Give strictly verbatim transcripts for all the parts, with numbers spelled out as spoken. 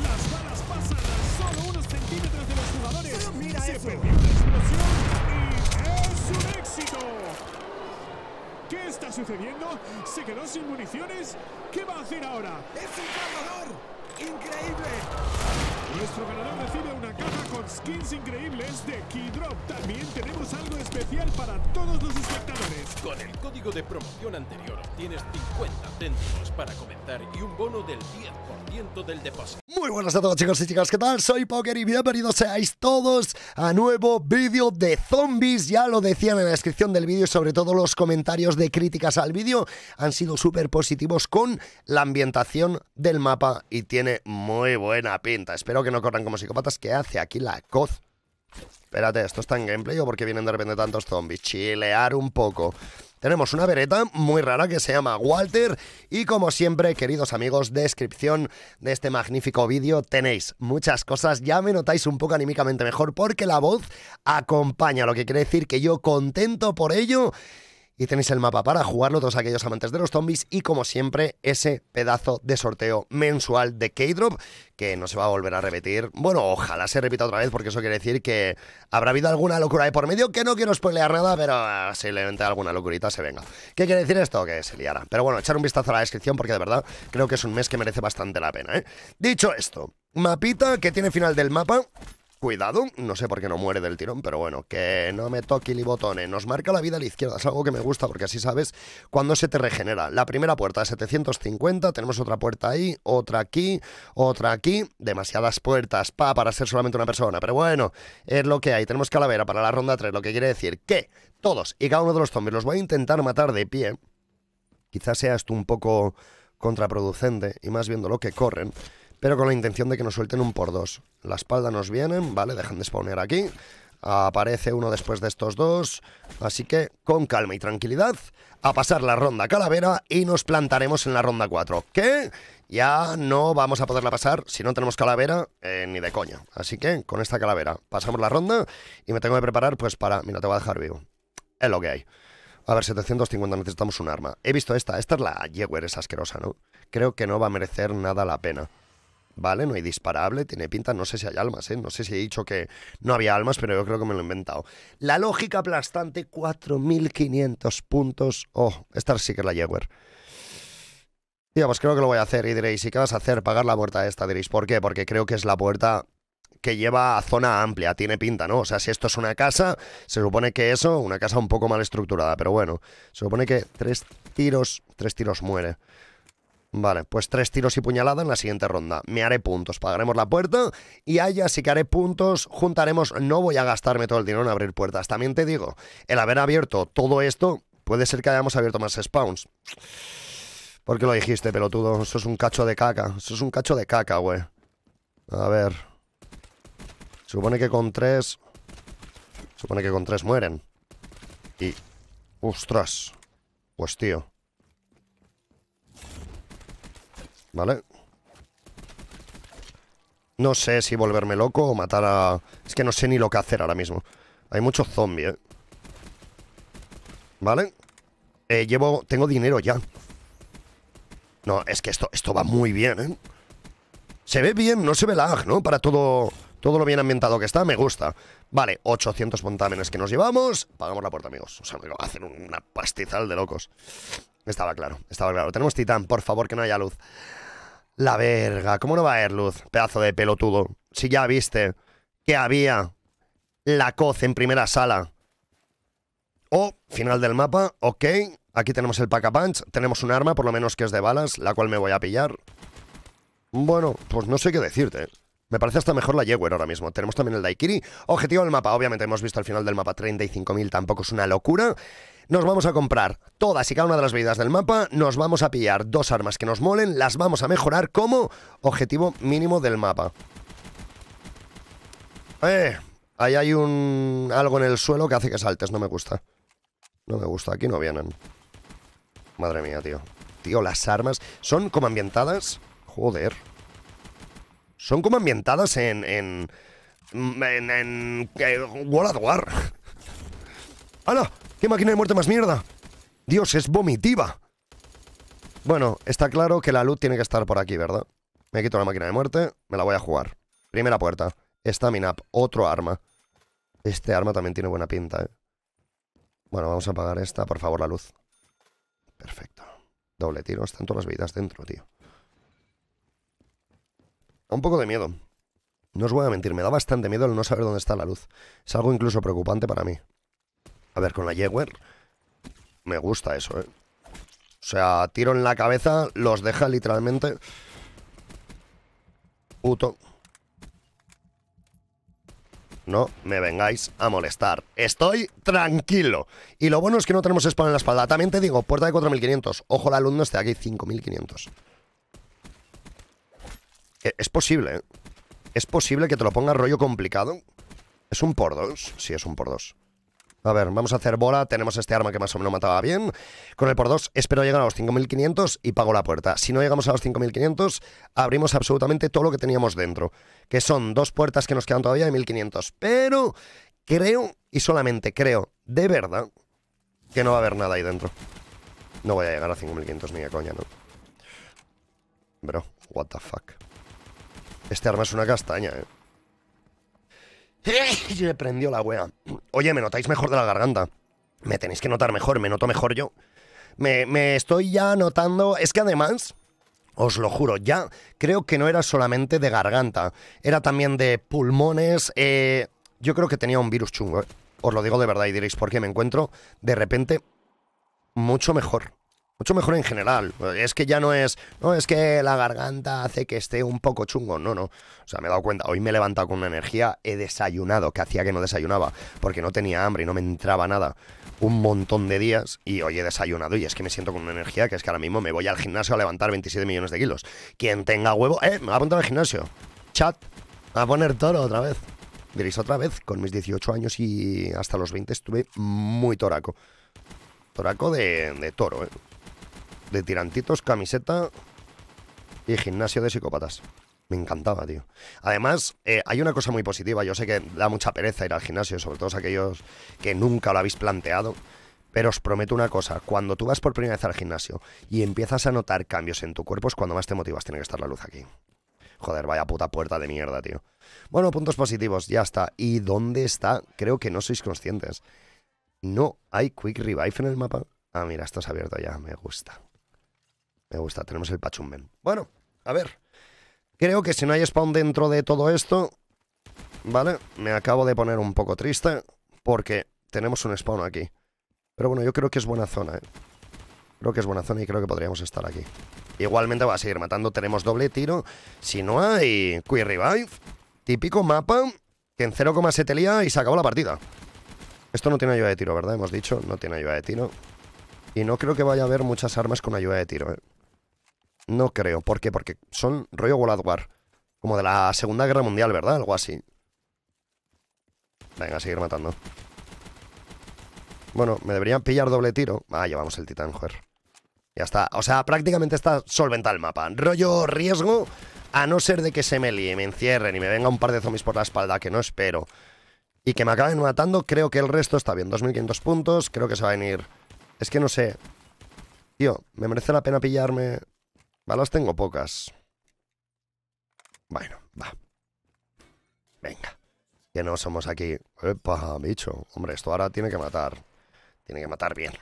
Las balas pasan a solo unos centímetros de los jugadores. Mira, se perdió la explosión y es un éxito. ¿Qué está sucediendo? ¿Se quedó sin municiones? ¿Qué va a hacer ahora? ¡Es un ganador! ¡Increíble! Nuestro ganador recibe una caja con skins increíbles de Keydrop. También tenemos algo especial para todos los espectadores. Con el código de promoción anterior obtienes cincuenta céntimos para comenzar y un bono del diez por ciento del depósito. Muy buenas a todos, chicos y chicas, ¿qué tal? Soy Poker y bienvenidos seáis todos a nuevo vídeo de zombies. Ya lo decían en la descripción del vídeo y sobre todo los comentarios de críticas al vídeo han sido súper positivos con la ambientación del mapa y tiene muy buena pinta. Espero que no corran como psicópatas. ¿Qué hace aquí la coz? Espérate, ¿esto está en gameplay o por qué vienen de repente tantos zombies? Chilear un poco. Tenemos una bereta muy rara que se llama Walter y como siempre, queridos amigos, descripción de este magnífico vídeo tenéis muchas cosas. Ya me notáis un poco anímicamente mejor porque la voz acompaña, lo que quiere decir que yo contento por ello. Y tenéis el mapa para jugarlo, todos aquellos amantes de los zombies. Y como siempre, ese pedazo de sorteo mensual de K-Drop, que no se va a volver a repetir. Bueno, ojalá se repita otra vez, porque eso quiere decir que habrá habido alguna locura de por medio. Que no quiero spoilear nada, pero posiblemente alguna locurita se venga. ¿Qué quiere decir esto? Que se liará. Pero bueno, echar un vistazo a la descripción, porque de verdad creo que es un mes que merece bastante la pena, ¿eh? Dicho esto, mapita que tiene final del mapa. Cuidado, no sé por qué no muere del tirón, pero bueno, que no me toque el botón. Nos marca la vida a la izquierda, es algo que me gusta porque así sabes cuando se te regenera. La primera puerta, setecientos cincuenta, tenemos otra puerta ahí, otra aquí, otra aquí. Demasiadas puertas, pa, para ser solamente una persona, pero bueno, es lo que hay. Tenemos calavera para la ronda tres, lo que quiere decir que todos y cada uno de los zombies los voy a intentar matar de pie. Quizás sea esto un poco contraproducente y más viendo lo que corren. Pero con la intención de que nos suelten un por dos. La espalda nos vienen, vale, dejan de spawnear aquí. Aparece uno después de estos dos. Así que con calma y tranquilidad a pasar la ronda calavera y nos plantaremos en la ronda cuatro. Que ya no vamos a poderla pasar si no tenemos calavera eh, ni de coña. Así que con esta calavera pasamos la ronda y me tengo que preparar pues para... Mira, te voy a dejar vivo. Es lo que hay. A ver, setecientos cincuenta, necesitamos un arma. He visto esta, esta es la Jäger, es asquerosa, ¿no? Creo que no va a merecer nada la pena. Vale, no hay disparable, tiene pinta, no sé si hay almas, ¿eh? No sé si he dicho que no había almas, pero yo creo que me lo he inventado. La lógica aplastante, cuatro mil quinientos puntos. Oh, esta sí que es la Jäger. Tío, pues creo que lo voy a hacer y diréis, ¿y qué vas a hacer? Pagar la puerta esta, diréis, ¿por qué? Porque creo que es la puerta que lleva a zona amplia, tiene pinta, ¿no? O sea, si esto es una casa, se supone que eso, una casa un poco mal estructurada, pero bueno, se supone que tres tiros, tres tiros muere. Vale, pues tres tiros y puñalada en la siguiente ronda. Me haré puntos, pagaremos la puerta y allá sí que haré puntos, juntaremos. No voy a gastarme todo el dinero en abrir puertas. También te digo, el haber abierto todo esto, puede ser que hayamos abierto más spawns. ¿Por qué lo dijiste, pelotudo? Eso es un cacho de caca, eso es un cacho de caca, güey. A ver, supone que con tres Supone que con tres mueren. Y... ostras. Pues tío. ¿Vale? No sé si volverme loco o matar a... Es que no sé ni lo que hacer ahora mismo. Hay muchos zombies, ¿eh? ¿Vale? Eh, llevo... Tengo dinero ya. No, es que esto, esto va muy bien, ¿eh? Se ve bien, no se ve lag, ¿no? Para todo... Todo lo bien ambientado que está, me gusta. Vale, ochocientos pentámenes que nos llevamos. Pagamos la puerta, amigos. O sea, me va a hacer una pastizal de locos. Estaba claro, estaba claro. Tenemos titán, por favor, que no haya luz. La verga, ¿cómo no va a haber luz? Pedazo de pelotudo. Si ya viste que había la coz en primera sala. Oh, final del mapa, ok. Aquí tenemos el Pack a Punch. Tenemos un arma, por lo menos que es de balas, la cual me voy a pillar. Bueno, pues no sé qué decirte. Me parece hasta mejor la Jäger ahora mismo. Tenemos también el Daiquiri. Objetivo del mapa, obviamente hemos visto al final del mapa treinta y cinco mil, tampoco es una locura. Nos vamos a comprar todas y cada una de las bebidas del mapa. Nos vamos a pillar dos armas que nos molen. Las vamos a mejorar como objetivo mínimo del mapa. Eh, ahí hay un... algo en el suelo que hace que saltes, no me gusta. No me gusta, aquí no vienen. Madre mía, tío. Tío, las armas son como ambientadas. Joder. Son como ambientadas en... en... en... en... en World at War. ¡Hala! ¡Qué máquina de muerte más mierda! Dios, es vomitiva. Bueno, está claro que la luz tiene que estar por aquí, ¿verdad? Me quito la máquina de muerte. Me la voy a jugar. Primera puerta. Staminup. Otro arma. Este arma también tiene buena pinta, ¿eh? Bueno, vamos a apagar esta, por favor, la luz. Perfecto. Doble tiro. Están todas las vidas dentro, tío. Un poco de miedo. No os voy a mentir. Me da bastante miedo el no saber dónde está la luz. Es algo incluso preocupante para mí. A ver, con la Jäger... Me gusta eso, ¿eh? O sea, tiro en la cabeza, los deja literalmente... Puto. No me vengáis a molestar. Estoy tranquilo. Y lo bueno es que no tenemos spawn en la espalda. También te digo, puerta de cuatro mil quinientos. Ojo, el alumno esté aquí, cinco mil quinientos. Es posible, ¿eh? Es posible que te lo ponga rollo complicado. ¿Es un por dos? Sí, es un por dos. A ver, vamos a hacer bola. Tenemos este arma que más o menos mataba bien. Con el por dos espero llegar a los cinco mil quinientos y pago la puerta. Si no llegamos a los cinco mil quinientos, abrimos absolutamente todo lo que teníamos dentro. Que son dos puertas que nos quedan todavía de mil quinientos. Pero creo, y solamente creo, de verdad, que no va a haber nada ahí dentro. No voy a llegar a cinco mil quinientos ni de coña, ¿no? Bro, what the fuck. Este arma es una castaña, eh. Y me prendió la wea. Oye, me notáis mejor de la garganta. Me tenéis que notar mejor, me noto mejor yo. Me, me estoy ya notando... Es que además, os lo juro, ya creo que no era solamente de garganta. Era también de pulmones. Eh, yo creo que tenía un virus chungo, eh. Os lo digo de verdad y diréis por qué me encuentro de repente mucho mejor. Mucho mejor en general. Es que ya no es... No, es que la garganta hace que esté un poco chungo. No, no. O sea, me he dado cuenta. Hoy me he levantado con una energía. He desayunado, que hacía que no desayunaba. Porque no tenía hambre y no me entraba nada. Un montón de días. Y hoy he desayunado y es que me siento con una energía que es que ahora mismo me voy al gimnasio a levantar veintisiete millones de kilos. Quien tenga huevo... Eh, me voy a apuntar al gimnasio. Chat. A poner toro otra vez. Diréis otra vez. Con mis dieciocho años y hasta los veinte estuve muy toraco. Toraco de, de toro, eh. De tirantitos, camiseta y gimnasio de psicópatas. Me encantaba, tío. Además, eh, hay una cosa muy positiva. Yo sé que da mucha pereza ir al gimnasio, sobre todo aquellos que nunca lo habéis planteado. Pero os prometo una cosa. Cuando tú vas por primera vez al gimnasio y empiezas a notar cambios en tu cuerpo, es cuando más te motivas. Tiene que estar la luz aquí. Joder, vaya puta puerta de mierda, tío. Bueno, puntos positivos. Ya está. ¿Y dónde está? Creo que no sois conscientes. ¿No hay Quick Revive en el mapa? Ah, mira, esto es abierto ya. Me gusta. Me gusta, tenemos el pachumben. Bueno, a ver. Creo que si no hay spawn dentro de todo esto... Vale, me acabo de poner un poco triste porque tenemos un spawn aquí. Pero bueno, yo creo que es buena zona, ¿eh? Creo que es buena zona y creo que podríamos estar aquí. Igualmente va a seguir matando, tenemos doble tiro. Si no hay Quick Revive, típico mapa que en cero coma siete te lía y se acabó la partida. Esto no tiene ayuda de tiro, ¿verdad? Hemos dicho, no tiene ayuda de tiro. Y no creo que vaya a haber muchas armas con ayuda de tiro, ¿eh? No creo. ¿Por qué? Porque son rollo World at War. Como de la Segunda Guerra Mundial, ¿verdad? Algo así. Venga, a seguir matando. Bueno, me deberían pillar doble tiro. Ah, llevamos el titán, joder. Ya está. O sea, prácticamente está solventado el mapa. Rollo riesgo, a no ser de que se me líe, me encierren y me venga un par de zombies por la espalda, que no espero. Y que me acaben matando, creo que el resto está bien. dos mil quinientos puntos, creo que se va a venir... Es que no sé. Tío, me merece la pena pillarme... Balas tengo pocas. Bueno, va. Venga. Que no somos aquí. Epa, bicho. Hombre, esto ahora tiene que matar. Tiene que matar bien.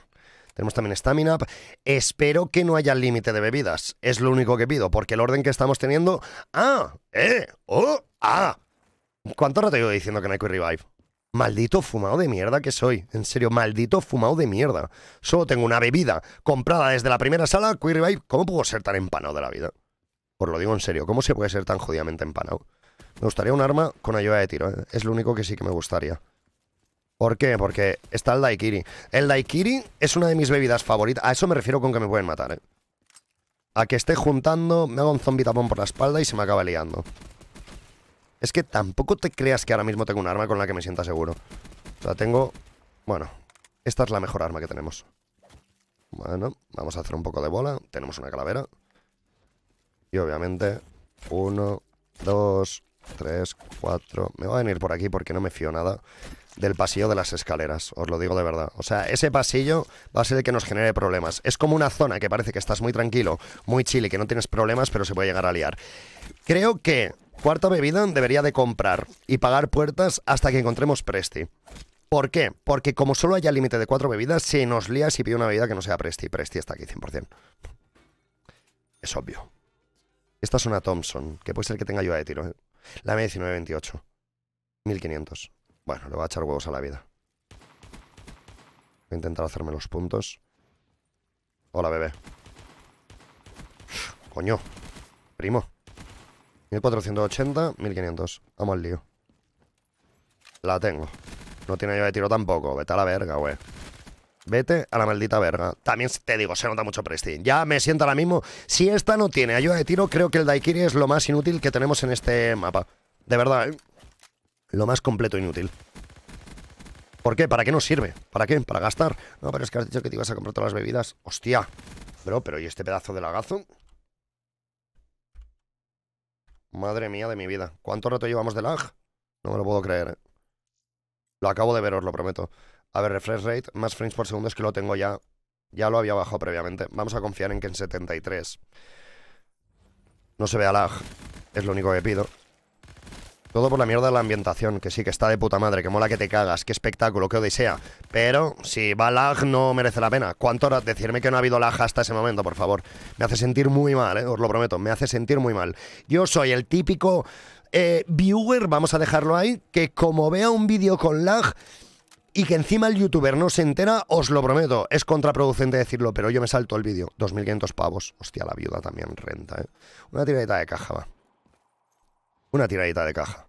Tenemos también stamina. Espero que no haya límite de bebidas. Es lo único que pido. Porque el orden que estamos teniendo... ¡Ah! ¡Eh! ¡Oh! ¡Ah! ¿Cuánto rato llevo diciendo que no hay Quick Revive? Maldito fumado de mierda que soy. En serio, maldito fumado de mierda. Solo tengo una bebida comprada desde la primera sala, Quick Revive. ¿Cómo puedo ser tan empanado de la vida? Os lo digo en serio, ¿cómo se puede ser tan jodidamente empanado? Me gustaría un arma con ayuda de tiro, ¿eh? Es lo único que sí que me gustaría. ¿Por qué? Porque está el Daiquiri. El Daiquiri es una de mis bebidas favoritas. A eso me refiero con que me pueden matar, ¿eh? A que esté juntando, me hago un zombie tapón por la espalda y se me acaba liando. Es que tampoco te creas que ahora mismo tengo un arma con la que me sienta seguro. O sea, tengo... Bueno, esta es la mejor arma que tenemos. Bueno, vamos a hacer un poco de bola. Tenemos una calavera. Y obviamente... Uno, dos, tres, cuatro... Me voy a venir por aquí porque no me fío nada. del pasillo de las escaleras, os lo digo de verdad. O sea, ese pasillo va a ser el que nos genere problemas. Es como una zona que parece que estás muy tranquilo, muy chill y que no tienes problemas, pero se puede llegar a liar. Creo que cuarta bebida debería de comprar y pagar puertas hasta que encontremos Presti. ¿Por qué? Porque como solo haya límite de cuatro bebidas, se nos lía si pide una bebida que no sea Presti. Presti está aquí cien por cien. Es obvio. Esta es una Thompson, que puede ser que tenga ayuda de tiro, ¿eh? La M diecinueve veintiocho. mil quinientos. Bueno, le voy a echar huevos a la vida. Voy a intentar hacerme los puntos. Hola, bebé. Coño. Primo. mil cuatrocientos ochenta, mil quinientos. Vamos al lío. La tengo. No tiene ayuda de tiro tampoco. Vete a la verga, güey. Vete a la maldita verga. También te digo, se nota mucho Prestige. Ya me siento ahora mismo. Si esta no tiene ayuda de tiro, creo que el Daiquiri es lo más inútil que tenemos en este mapa. De verdad, ¿eh? Lo más completo inútil. ¿Por qué? ¿Para qué nos sirve? ¿Para qué? ¿Para gastar? No, pero es que has dicho que te ibas a comprar todas las bebidas. Hostia. Bro, pero ¿y este pedazo de lagazo? Madre mía de mi vida. ¿Cuánto rato llevamos de lag? No me lo puedo creer, ¿eh? Lo acabo de ver, os lo prometo. A ver, refresh rate, más frames por segundo, es que lo tengo ya. Ya lo había bajado previamente. Vamos a confiar en que en setenta y tres no se vea lag. Es lo único que pido. Todo por la mierda de la ambientación, que sí, que está de puta madre, que mola que te cagas, qué espectáculo, qué odisea. Pero si va lag no merece la pena. ¿Cuánto horas? Decirme que no ha habido lag hasta ese momento, por favor. Me hace sentir muy mal, eh, os lo prometo, me hace sentir muy mal. Yo soy el típico eh, viewer, vamos a dejarlo ahí, que como vea un vídeo con lag y que encima el youtuber no se entera, os lo prometo, es contraproducente decirlo, pero yo me salto el vídeo. dos mil quinientos pavos. Hostia, la viuda también renta, eh. Una tiradita de caja, va. Una tiradita de caja.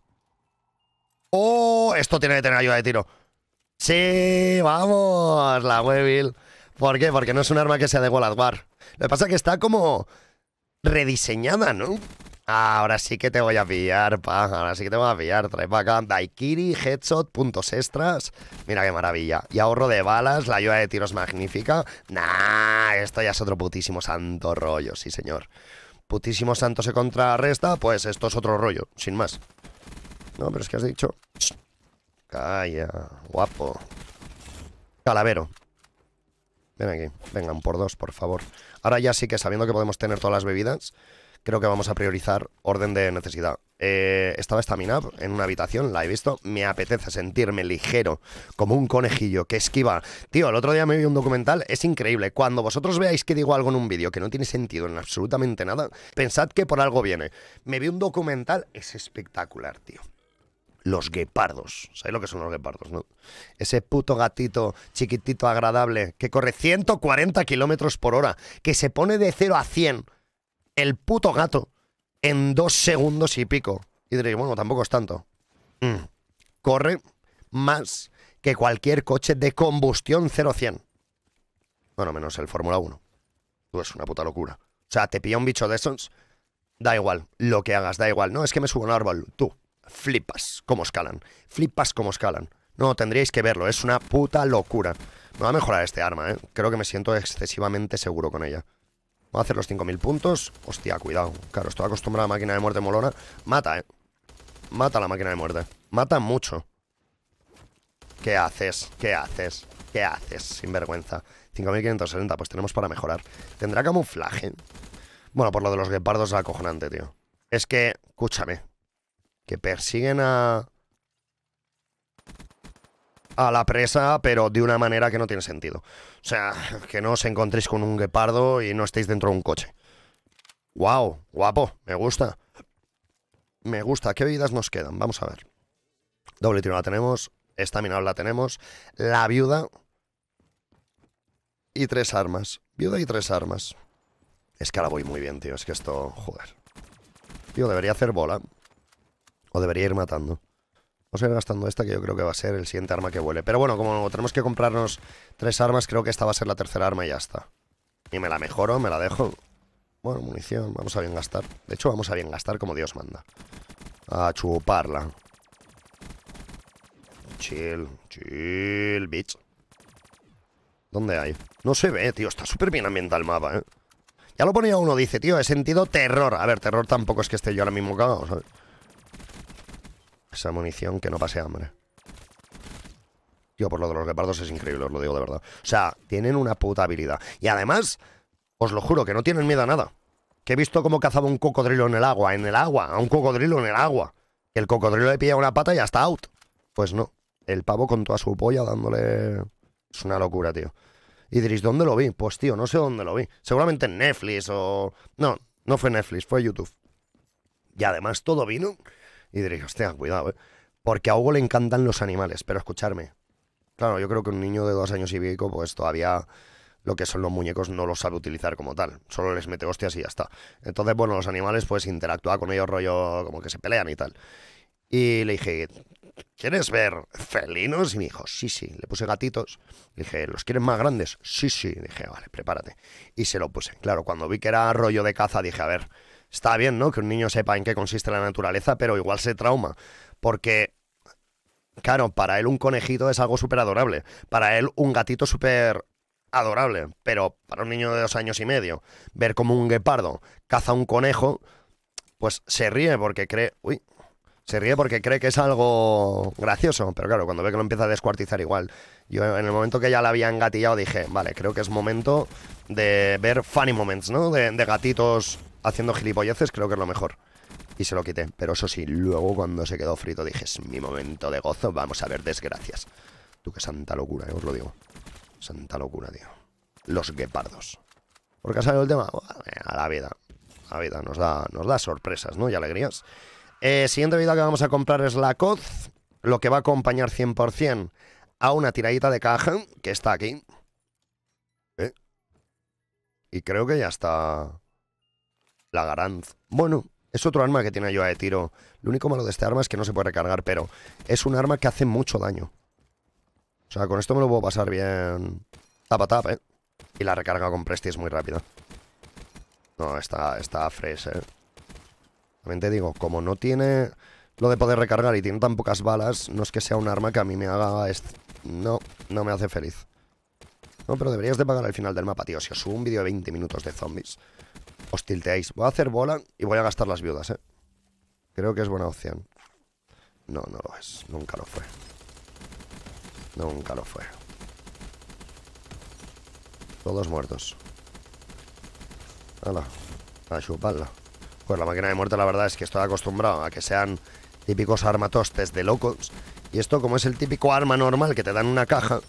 ¡Oh! Esto tiene que tener ayuda de tiro. ¡Sí! ¡Vamos! La Weevil. ¿Por qué? Porque no es un arma que sea de Wall at War. Lo que pasa es que está como rediseñada, ¿no? Ahora sí que te voy a pillar, pa. Ahora sí que te voy a pillar. Trae para acá. Daiquiri, headshot, puntos extras. Mira qué maravilla. Y ahorro de balas. La ayuda de tiro es magnífica. Nah, esto ya es otro putísimo santo rollo. Sí, señor. Putísimo santo se contrarresta, pues esto es otro rollo, sin más. No, pero es que has dicho... Shh. Calla, guapo. Calavero. Ven aquí, vengan, por dos, por favor. Ahora ya sí que sabiendo que podemos tener todas las bebidas, creo que vamos a priorizar orden de necesidad. Eh, estaba Staminup en una habitación, la he visto. Me apetece sentirme ligero, como un conejillo que esquiva. Tío, el otro día me vi un documental, es increíble. Cuando vosotros veáis que digo algo en un vídeo que no tiene sentido en absolutamente nada, pensad que por algo viene. Me vi un documental, es espectacular, tío. Los guepardos. ¿Sabéis lo que son los guepardos, no? Ese puto gatito chiquitito agradable que corre ciento cuarenta kilómetros por hora, que se pone de cero a cien. El puto gato en dos segundos y pico. Y diréis, bueno, tampoco es tanto. Mm. Corre más que cualquier coche de combustión cero a cien. Bueno, menos el Fórmula uno. Tú, es una puta locura. O sea, te pilla un bicho de esos, da igual lo que hagas, da igual. No, es que me subo a un árbol. Tú, flipas cómo escalan. Flipas cómo escalan. No, tendríais que verlo. Es una puta locura. Me va a mejorar este arma, ¿eh? Creo que me siento excesivamente seguro con ella. Voy a hacer los cinco mil puntos. Hostia, cuidado. Claro, estoy acostumbrado a la máquina de muerte molona. Mata, eh. Mata la máquina de muerte. Mata mucho. ¿Qué haces? ¿Qué haces? ¿Qué haces? Sinvergüenza. cinco mil quinientos setenta, pues tenemos para mejorar. ¿Tendrá camuflaje? Bueno, por lo de los guepardos es acojonante, tío. Es que, escúchame, que persiguen a... a la presa, pero de una manera que no tiene sentido. O sea, que no os encontréis con un guepardo y no estéis dentro de un coche. ¡Wow! Guapo, me gusta. Me gusta. ¿Qué bebidas nos quedan? Vamos a ver. Doble tiro la tenemos. Stamina la tenemos. La viuda. Y tres armas. Viuda y tres armas. Es que ahora voy muy bien, tío. Es que esto... Joder. Tío, debería hacer bola. O debería ir matando. Vamos a ir gastando esta, que yo creo que va a ser el siguiente arma que huele. Pero bueno, como tenemos que comprarnos tres armas, creo que esta va a ser la tercera arma y ya está. Y me la mejoro, me la dejo. Bueno, munición, vamos a bien gastar. De hecho, vamos a bien gastar como Dios manda. A chuparla. Chill, chill, bitch. ¿Dónde hay? No se ve, tío. Está súper bien ambientado el mapa, eh. Ya lo ponía uno, dice, tío, he sentido terror. A ver, terror tampoco es que esté yo ahora mismo cagado, ¿sabes? Esa munición que no pase hambre. Tío, por lo de los guepardos es increíble, os lo digo de verdad. O sea, tienen una puta habilidad. Y además, os lo juro, que no tienen miedo a nada. Que he visto cómo cazaba un cocodrilo en el agua, en el agua, a un cocodrilo en el agua. Que el cocodrilo le pilla una pata y ya está out. Pues no, el pavo con toda su polla dándole... Es una locura, tío. Y diréis, ¿dónde lo vi? Pues tío, no sé dónde lo vi. Seguramente en Netflix o... No, no fue Netflix, fue YouTube. Y además todo vino... Y diréis, hostia, cuidado, eh. Porque a Hugo le encantan los animales, pero escucharme. Claro, yo creo que un niño de dos años y pico, pues todavía... lo que son los muñecos no los sabe utilizar como tal. Solo les mete hostias y ya está. Entonces, bueno, los animales, pues interactúa con ellos rollo como que se pelean y tal. Y le dije, ¿quieres ver felinos? Y me dijo, sí, sí. Le puse gatitos. Le dije, ¿los quieres más grandes? Sí, sí. Le dije, vale, prepárate. Y se lo puse. Claro, cuando vi que era rollo de caza, dije, a ver, está bien, ¿no? Que un niño sepa en qué consiste la naturaleza, pero igual se trauma. Porque... claro, para él un conejito es algo súper adorable. Para él un gatito súper... adorable, pero para un niño de dos años y medio, ver como un guepardo caza un conejo, pues se ríe porque cree, uy, se ríe porque cree que es algo gracioso, pero claro, cuando ve que lo empieza a descuartizar igual, yo en el momento que ya la había engatillado dije, vale, creo que es momento de ver funny moments, ¿no? De, de gatitos haciendo gilipolleces, creo que es lo mejor. Y se lo quité, pero eso sí, luego cuando se quedó frito dije, es mi momento de gozo, vamos a ver desgracias. Tú, qué santa locura, eh, os lo digo. Santa locura, tío. Los guepardos. ¿Por qué ha salido el tema? A la vida. La vida nos da, nos da sorpresas, ¿no? Y alegrías. Eh, siguiente bebida que vamos a comprar es la Coz. Lo que va a acompañar cien por cien a una tiradita de caja que está aquí. ¿Eh? Y creo que ya está la Garand. Bueno, es otro arma que tiene yo de tiro. Lo único malo de este arma es que no se puede recargar, pero es un arma que hace mucho daño. O sea, con esto me lo puedo pasar bien tapa tap, eh. Y la recarga con Prestige es muy rápida. No, está, está fresh, eh. También te digo, como no tiene lo de poder recargar y tiene tan pocas balas, no es que sea un arma que a mí me haga... No, no me hace feliz. No, pero deberías de pagar al final del mapa, tío. Si os subo un vídeo de veinte minutos de zombies, os tilteáis. Voy a hacer bola y voy a gastar las viudas, eh. Creo que es buena opción. No, no lo es. Nunca lo fue. Nunca lo fue. Todos muertos. Hala, a chuparla. Pues la máquina de muerte, la verdad es que estoy acostumbrado a que sean típicos armatostes de locos. Y esto, como es el típico arma normal que te dan una caja,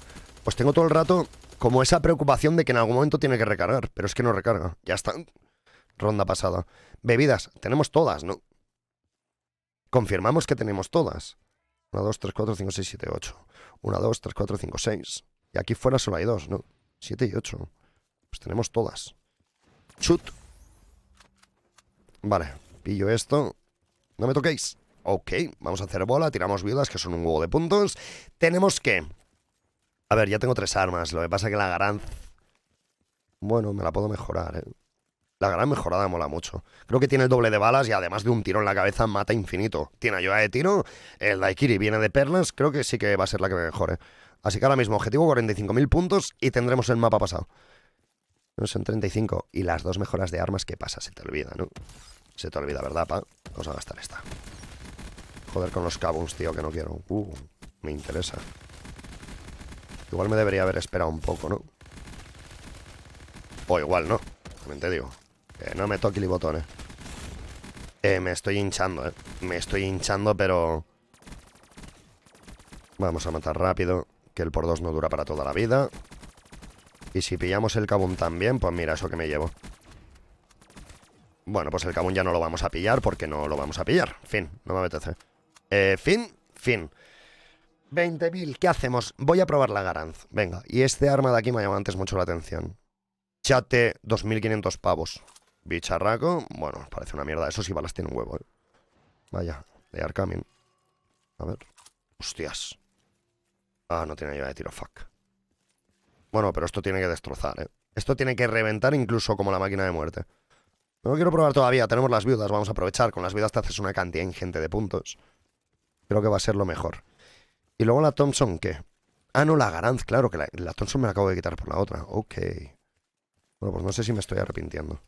pues tengo todo el rato como esa preocupación de que en algún momento tiene que recargar. Pero es que no recarga. Ya está. Ronda pasada. Bebidas. Tenemos todas, ¿no? Confirmamos que tenemos todas. uno, dos, tres, cuatro, cinco, seis, siete, ocho. uno, dos, tres, cuatro, cinco, seis. Y aquí fuera solo hay dos, ¿no? siete y ocho. Pues tenemos todas. Chut. Vale, pillo esto. No me toquéis. Ok, vamos a hacer bola. Tiramos viudas, que son un huevo de puntos. Tenemos que... A ver, ya tengo tres armas. Lo que pasa es que la Garand... Bueno, me la puedo mejorar, ¿eh? La gran mejorada mola mucho. Creo que tiene el doble de balas y además de un tiro en la cabeza mata infinito. Tiene ayuda de tiro. El Daiquiri viene de perlas. Creo que sí que va a ser la que me mejore. Así que ahora mismo objetivo cuarenta y cinco mil puntos y tendremos el mapa pasado. No son treinta y cinco. Y las dos mejoras de armas, ¿qué pasa? Se te olvida, ¿no? Se te olvida, ¿verdad, pa? Vamos a gastar esta. Joder con los cabos, tío, que no quiero. Uh, me interesa. Igual me debería haber esperado un poco, ¿no? O igual no. También te digo. Eh, no me toque el botón, eh. eh. Me estoy hinchando, eh. Me estoy hinchando, pero... Vamos a matar rápido, que el por dos no dura para toda la vida. Y si pillamos el cabún también, pues mira, eso que me llevo. Bueno, pues el cabún ya no lo vamos a pillar porque no lo vamos a pillar. Fin, no me apetece. Eh, fin, fin. veinte mil, ¿qué hacemos? Voy a probar la Garand. Venga, y este arma de aquí me ha llamado antes mucho la atención. Chate, dos mil quinientos pavos. Bicharraco, bueno, parece una mierda. Eso sí, balas tiene un huevo, ¿eh? Vaya, they are coming. A ver, hostias. Ah, no tiene ayuda de tiro, fuck. Bueno, pero esto tiene que destrozar, ¿eh? Esto tiene que reventar incluso como la máquina de muerte. No lo quiero probar todavía, tenemos las viudas. Vamos a aprovechar, con las viudas te haces una cantidad ingente de puntos. Creo que va a ser lo mejor. Y luego la Thompson, ¿qué? Ah, no, la Garand, claro, que la, la Thompson me la acabo de quitar por la otra. Ok. Bueno, pues no sé si me estoy arrepintiendo.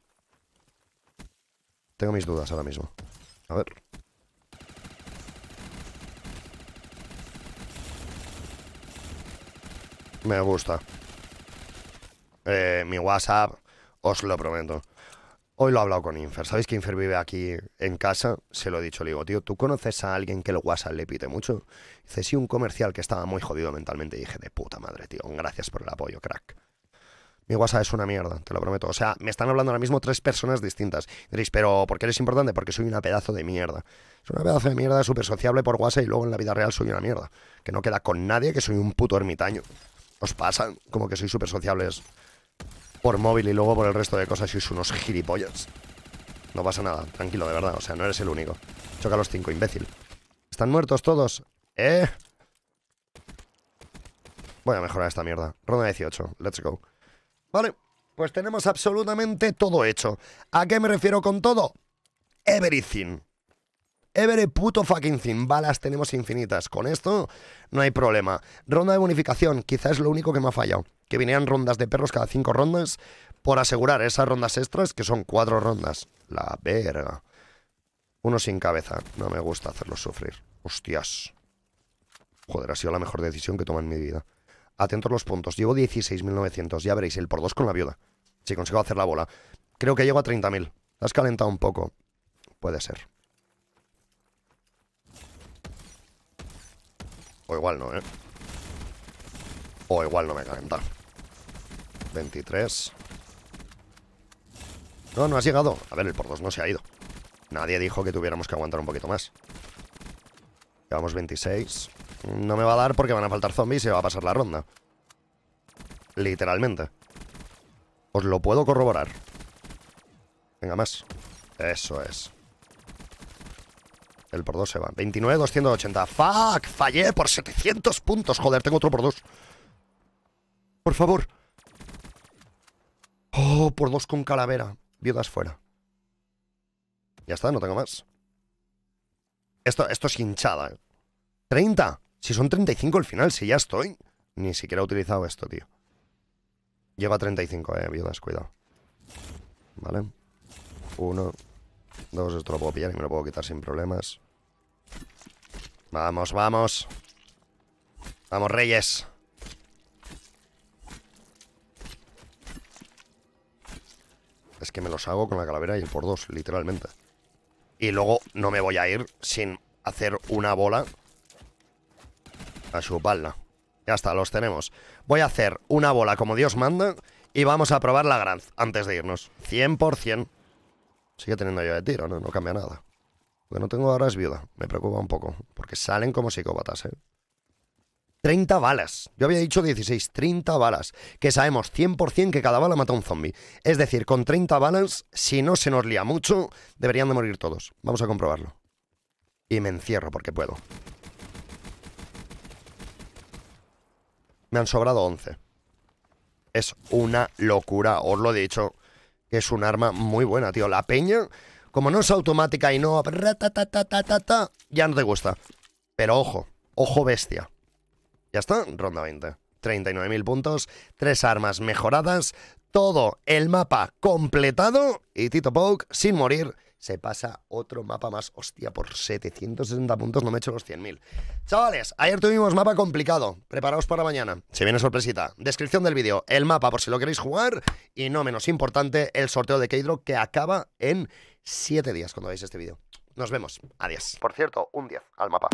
Tengo mis dudas ahora mismo. A ver. Me gusta. Eh, mi WhatsApp, os lo prometo. Hoy lo he hablado con Infer. ¿Sabéis que Infer vive aquí en casa? Se lo he dicho, le digo, tío, ¿tú conoces a alguien que el WhatsApp le pite mucho? Dice, sí, un comercial que estaba muy jodido mentalmente. Y dije, de puta madre, tío, gracias por el apoyo, crack. Mi WhatsApp es una mierda, te lo prometo. O sea, me están hablando ahora mismo tres personas distintas. Diréis, pero ¿por qué eres importante? Porque soy una pedazo de mierda. Soy una pedazo de mierda súper sociable por WhatsApp y luego en la vida real soy una mierda. Que no queda con nadie, que soy un puto ermitaño. Os pasa como que sois súper sociables por móvil y luego por el resto de cosas sois unos gilipollas. No pasa nada, tranquilo, de verdad. O sea, no eres el único. Choca a los cinco, imbécil. ¿Están muertos todos? ¿Eh? Voy a mejorar esta mierda. Ronda dieciocho, let's go. Vale, pues tenemos absolutamente todo hecho. ¿A qué me refiero con todo? Everything. Every puto fucking thing. Balas tenemos infinitas. Con esto no hay problema. Ronda de bonificación. Quizás es lo único que me ha fallado. Que vinieran rondas de perros cada cinco rondas por asegurar esas rondas extras, que son cuatro rondas. La verga. Uno sin cabeza. No me gusta hacerlo sufrir. Hostias. Joder, ha sido la mejor decisión que tomo en mi vida. Atentos los puntos. Llevo dieciséis mil novecientos. Ya veréis, el por dos con la viuda. Si consigo hacer la bola. Creo que llego a treinta mil. Has calentado un poco. Puede ser. O igual no, ¿eh? O igual no me he calentado. veintitrés. No, no has llegado. A ver, el por dos no se ha ido. Nadie dijo que tuviéramos que aguantar un poquito más. Llevamos veintiséis. No me va a dar porque van a faltar zombies y se va a pasar la ronda. Literalmente. Os lo puedo corroborar. Venga, más. Eso es. El por dos se va. veintinueve, doscientos ochenta. ¡Fuck! Fallé por setecientos puntos. Joder, tengo otro por dos. Por favor. Oh, por dos con calavera. Viudas fuera. Ya está, no tengo más. Esto, esto es hinchada, ¿eh? ¿treinta? Si son treinta y cinco al final, si ya estoy. Ni siquiera he utilizado esto, tío. Lleva treinta y cinco, eh, viudas, cuidado. Vale. Uno. Dos, esto lo puedo pillar y me lo puedo quitar sin problemas. Vamos, vamos. Vamos, reyes. Es que me los hago con la calavera y el por dos, literalmente. Y luego no me voy a ir sin hacer una bola. A su palda. Ya está, los tenemos. Voy a hacer una bola como Dios manda y vamos a probar la Garand antes de irnos. cien por cien. Sigue teniendo yo de tiro, ¿no? No cambia nada. Lo que no tengo ahora es viuda. Me preocupa un poco. Porque salen como psicópatas, ¿eh? treinta balas. Yo había dicho dieciséis. treinta balas. Que sabemos cien por cien que cada bala mata a un zombie. Es decir, con treinta balas, si no se nos lía mucho, deberían de morir todos. Vamos a comprobarlo. Y me encierro porque puedo. Me han sobrado once. Es una locura, os lo he dicho. Es un arma muy buena, tío. La peña, como no es automática y no... Ya no te gusta. Pero ojo, ojo bestia. Ya está, ronda veinte. treinta y nueve mil puntos, tres armas mejoradas, todo el mapa completado. Y Tito Poke, sin morir, se pasa otro mapa más. Hostia, por setecientos sesenta puntos no me he hecho los cien mil. Chavales, ayer tuvimos mapa complicado. Preparaos para mañana. Se viene sorpresita. Descripción del vídeo, el mapa por si lo queréis jugar. Y no menos importante, el sorteo de K-Drop que acaba en siete días cuando veáis este vídeo. Nos vemos. Adiós. Por cierto, un diez al mapa.